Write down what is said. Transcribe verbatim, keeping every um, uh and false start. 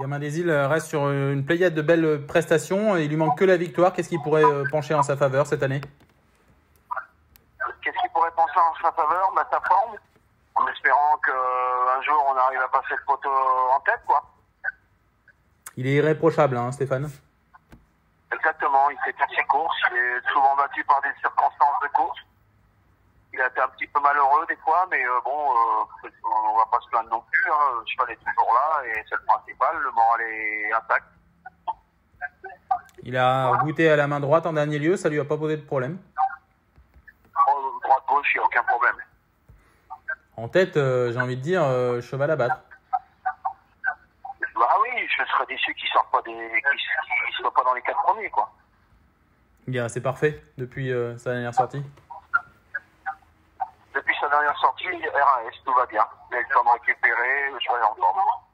Gamin des Isles reste sur une pléiade de belles prestations. Il lui manque que la victoire. Qu'est-ce qui pourrait pencher en sa faveur cette année? Qu'est-ce qui pourrait pencher en sa faveur? Bah, sa forme, en espérant qu'un jour on arrive à passer le poteau en tête, quoi. Il est irréprochable, hein, Stéphane? Exactement, il fait toutes ses courses, il est souvent battu par des circonstances de course. Il a été un petit peu malheureux des fois, mais euh, bon, euh, on va pas se plaindre non plus. Hein. Je suis toujours là et c'est le principal, le moral est intact. Il a voilà. Goûté à la main droite en dernier lieu, ça lui a pas posé de problème? Oh, droite-gauche, il n'y a aucun problème. En tête, euh, j'ai envie de dire, euh, cheval à battre. Bah oui, je serais déçu qu'il ne soit pas dans les quatre premiers, quoi. Bien, c'est parfait depuis euh, sa dernière sortie. Depuis sa dernière sortie, R A S, tout va bien. Elle est en train de récupérer, je suis en forme.